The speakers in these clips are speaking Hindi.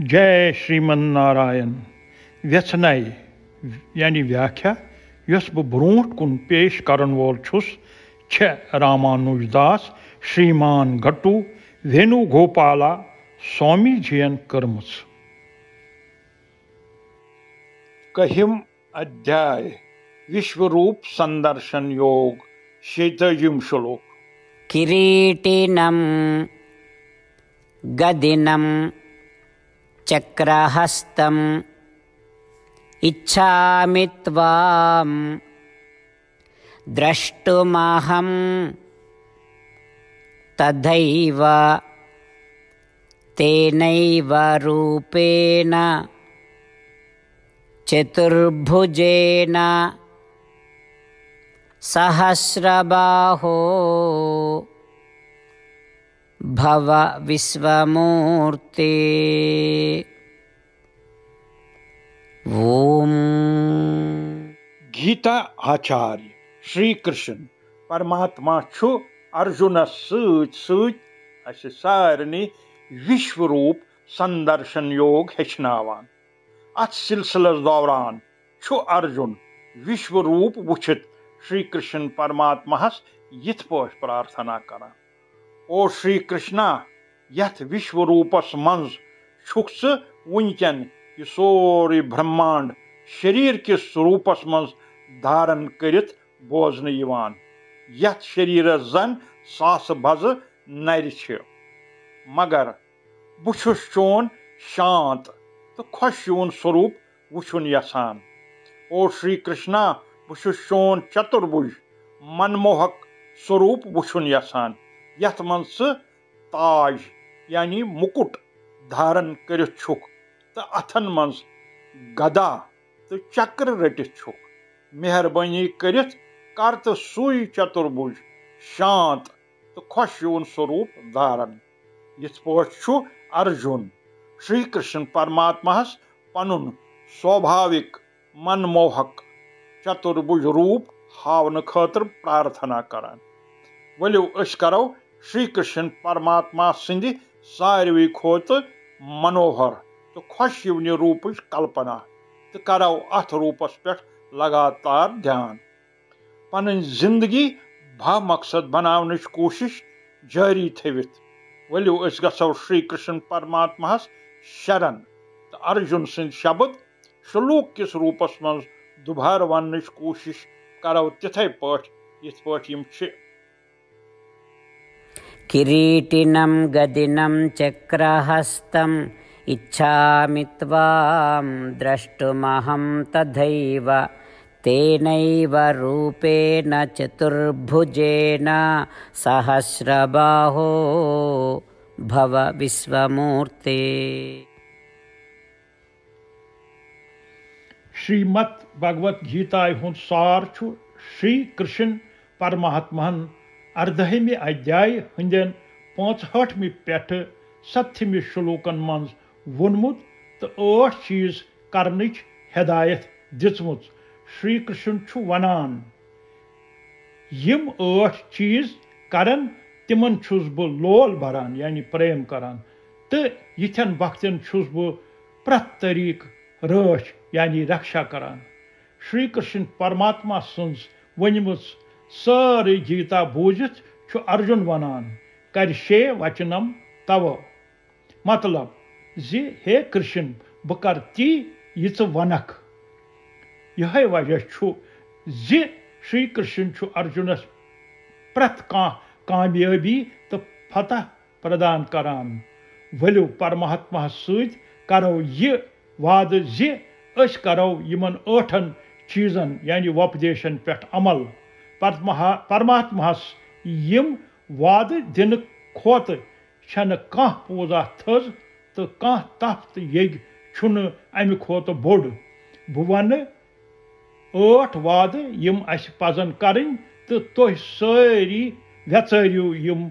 जय श्रीमन्नारायण। व्यसनय यानी व्याख्या यस बह ब्रोट कुन पेश करन वोल छुस छ रामानुजदास श्रीमान गट्टू वेणुगोपाला स्वामी जियन कर्मस। कहिम अध्याय विश्वरूप संदर्शन योग 26 श्लोक। किरीटिनम गदिनम चक्रहस्तम इच्छामि त्वाम द्रष्टुमहं तथैव तेनैव रूपेण चतुर्भुजेन सहस्रबाहो भव विश्वमूर्ते। ओम। गीता आचार्य श्री कृष्ण परमात्मा छु अर्जुन सूच सूच अस सारनी विश्वरूप संदर्शन योग हेचनावान। अत सिलसिले दौरान छु अर्जुन विश्वरूप वुचित श्री कृष्ण परमात्मा यथ पोष प्रार्थना करा। ओ श्री कृष्णा यथ विश्वरूपस मंज छुक स वुनचन यह सोरे ब्रह्मांड शरीर के स्वरूपस मंज धारण करित बोजन यवान। यथ शरीर जन सास भज नर छ मगर बुछुस चोन शांत तो खुश यून स्वरूप वुछुन यसान। ओ श्री कृष्णा बुछुस चोन चतुर्भुज मनमोहक स्वरूप वुछुन यसान। यथ मन ताज यानी मुकुट धारण करित छुक तो अथन मन गदा तो चक्र रटित छुक। मेहरबानी करित कर तो सुई चतुर्भुज शांत तो खुश यून स्वरूप धारण। यथ पोष छु अर्जुन श्री कृष्ण परमात्मा पनुन स्वाभाविक मनमोहक चतुर्भुज रूप हावन खातिर प्रार्थना करान। वलियो अस करो श्री कृष्ण परमात्मा सिंद सारे खोत मनोहर तो खुश यवन रूप कल्पना तो करो अथ रूपस पे लगातार ध्यान। पन जिंदगी भा मकसद बनाने की कोशिश जारी थवित वलियो अस गो श्री कृष्ण परमात्मा शरण तो अर्जुन सिंद शब्द श्लोक किस रूपस मज दुबार वन की कोशिश करो तिथे पे। किरीटिनम गदिनम चक्रहस्तम इच्छामि त्वाम द्रष्टुमहं तथैव तेनैव रूपेण चतुर्भुजेन सहस्रबाहो भव विश्वमूर्ते। श्रीमद् भगवत गीता हुन सार छु श्री कृष्ण परमात्मन 18वें अध्याय हंदन 65वें पेठ 70वें श्लोकन मं वोनमुत तो 8 चीज करने हिदायत दिचम। श्री कृष्ण छु वनान यम 8 चीज करन तिमन छुस बो लोल भरान यानी प्रेम करान तो यथन वक्तन छुस बो प्रत तरीक रश यानी रक्षा करान। श्री कृष्ण परमात्मा संस वनिम सारी गीता बूझित छु अर्जुन वनान कर शे वचनम तव। मतलब जी हे कृष्ण बह कर ती यच वनख। यह वजह छु जी श्री कृष्ण छु अर्जुनस प्रत कामयाबी तो फतह प्रदान करान। वलियो परमात्मा सहित करो यह वाद जी अस करो यमन 8 चीजन यानी उपदेशन पे अमल। परमात्मा यम वाद दिन खोत छन कह पूजा थज तो कह तफ्त यज्ञ छुन अमि खोत बोड। बह वन 8 वाद यम अस पजन करन तो तुह सारी वेचरियो यम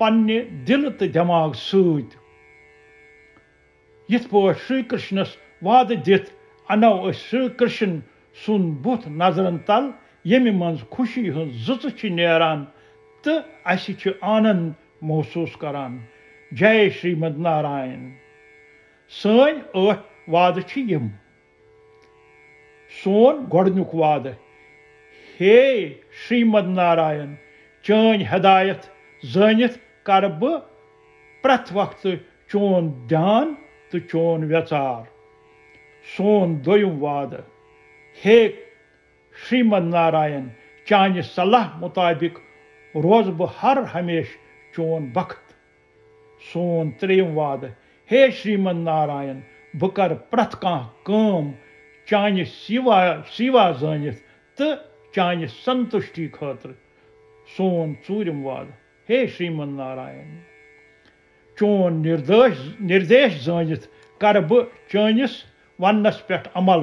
पन्ने दिल तो दिमाग सूत। यथ पे श्री कृष्णस वाद दिथ अनौ श्री कृष्ण सुन बुथ नजरन तल यमि मं खुशी जुच नेरान तो अस आनंद महसूस करान। जय श्रीमद नारायण। सैन आठ वाद सोन गोडनुक वाद हे श्रीमद नारायण चैन हदायत जानत कर बह प्रत वक्त चोन ध्यान तो चोन व्यचार सोन दोयम वाद हे श्रीमद नारायण चान सलाह मुताबिक रोज बह हर हमेश चोन भक्त सोन त्रेयम वाद हे श्रीमद नारायण बह कर प्रत कहाँ काम चान सिवा जानत तो चान संतुष्टि खातर सोन चूरम वाद हे श्रीमद नारायण चोन निर्देश जानत कर बह चानिस वनस पे अमल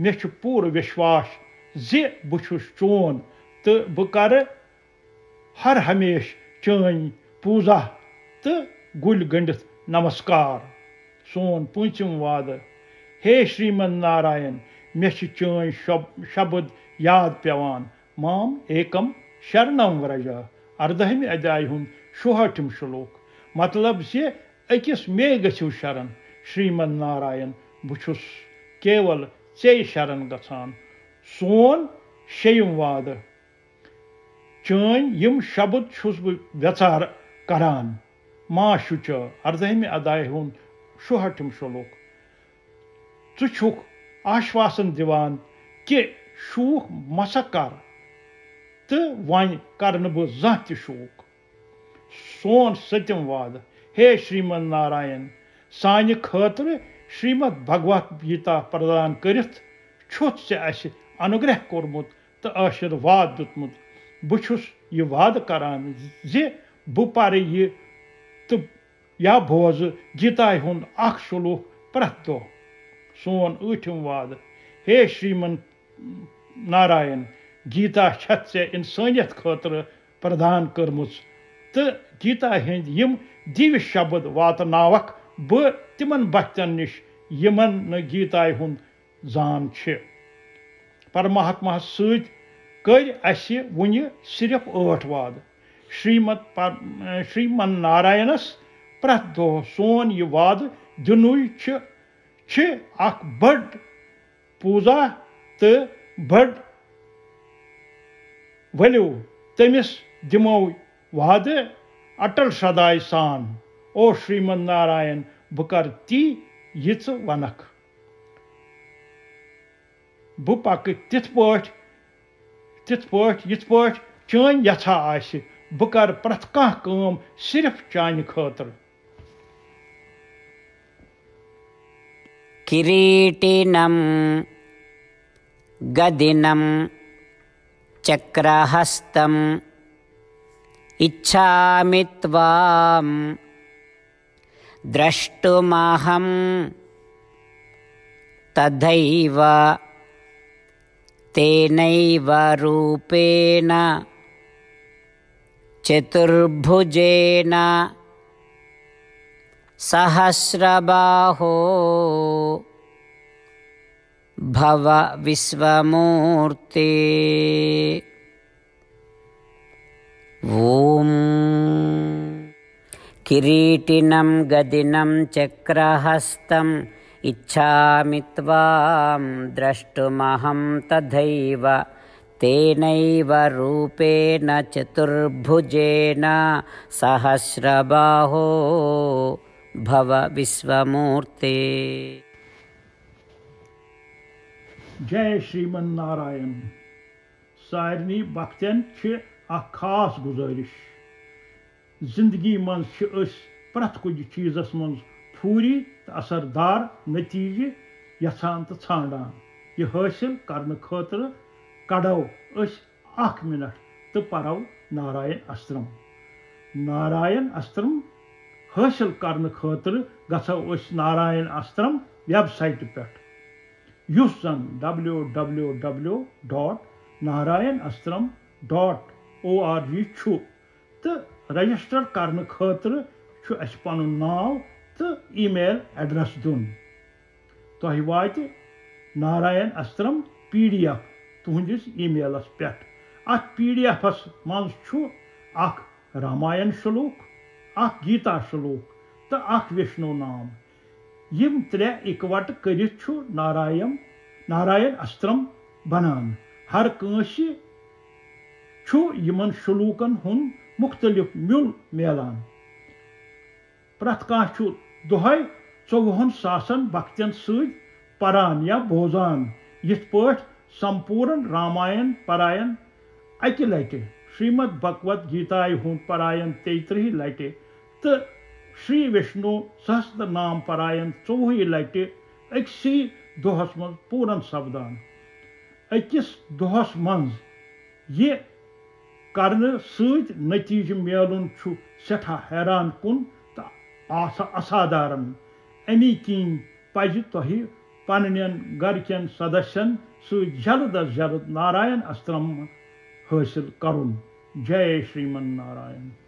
मे पूर विश्वास ज बहुस चोन तो बह कर हर हमेश चान पूजा तो गुल गंडित नमस्कार सोन पंचम वाद हे श्रीमद नारायण मे चान शब्द याद पेवान माम एकम शरणम व्रज अरदहम अदाय शुहठम श्लोक मतलब से अकिस मे गो शरण श्रीमद नारायण बहुस केवल चे शरण गसान सोन शेयम वाद चान यम शब्द छुस बह व्यचार करान माँ शुच अर्दहम अदाय शुहठम श्लोक चुक आश्वासन दिवान कि शूक मसा कर तो वन कर जहाँ त शूक सोन सतम वाद हे श्रीमद नारायण सानि खातर श्रीमद भगवत गीता प्रदान करित छुत से अस अनुग्रह कोर्मुत तो आशीर्वाद दुतमुत बहुस यह वाद करान जे बह पर यह तो या बोज गीता हुंद अख श्लोक प्रत दो सोन आठम वाद हे श्रीमद नारायण गीता छत से इंसानियत खातर प्रदान कर्मुस तो गीता हिंद यम दिव्य शब्द वातनावक बह तिमन बच्चन निश यमन न गीता हुंद जान छे परमात्मा सहित कर अस वुन सिर्फ आठ वाद श्रीमद नारायणस प्रत दो सोन यह वाद दुनुई बड़ पूजा तो बड़ वलू तमिस दिमो वाद अटल श्रदाय सान ओ श्रीमद नारायण बह कर ती यच वनक बह पक तिथ पाठ चान यथा आसि बह कर प्रत कहाँ काम सिर्फ चान खातर किरीटिनम गदिनम चक्रहस्तम इच्छामि त्वाम द्रष्टुमहं तथैव तेनैव रूपेण चतुर्भुजेन सहस्रबाहो भव विश्वमूर्ते ओम किरीटिनं गदिनं चक्रहस्तं इच्छामि त्वां द्रष्टुमहं तथैव तेनैव रूपेण चतुर्भुजेन सहस्रबाहो भव विश्वमूर्ते जय श्रीमद नारायण सारनी भक्तन खास गुजारिश जिंदगी मन प्रत कुछ चीजस मन फूरी तो असरदार नतीजे यथान तो छांडान यह हासिल करने खातर कड़ो अख मिनट तो पढ़ो नारायण अस्त्रम हासिल करने खातर गो नारायण अस्त्रम वेबसाइट पे युस जन www.narayanastram.org तो रजिस्टर करने खातर अस पनुन नाव तो ईमेल एड्रेस दुन तह वात नारायण अस्त्रम PDF तुहंदिस ईमेलस पे अत PDFस मं रामायण श्लोक अख गीता श्लोक तो अख विष्णु नाम यम त्रे एकवट करित छु नारायण अस्त्रम बनान। हर कंसि छु यमन शुलूकन हुन मुख्तलिफ म्यूल मेलान। प्रत्येक कांस छु दोहै 54,000 भक्तन सहित परान या बोजान। यथ पाठ संपूर्ण रामायण परायण अकि लटे, श्रीमद भगवत गीताय हुन परायण 33 लटे तो श्री विष्णु सहस्त्र नाम परायण 24 लटे अक्सी दोहस मं पूरन सपदान। अकिस दोहस मं यह करने सहित नतीज मेलन छु सठा हैरान कुन तो असाधारण। अमी किन पज तुह पनन गरकन सदस्यन सल्द अज जल्द नारायण अस्त्रम हासिल कर। जय श्रीमन नारायण।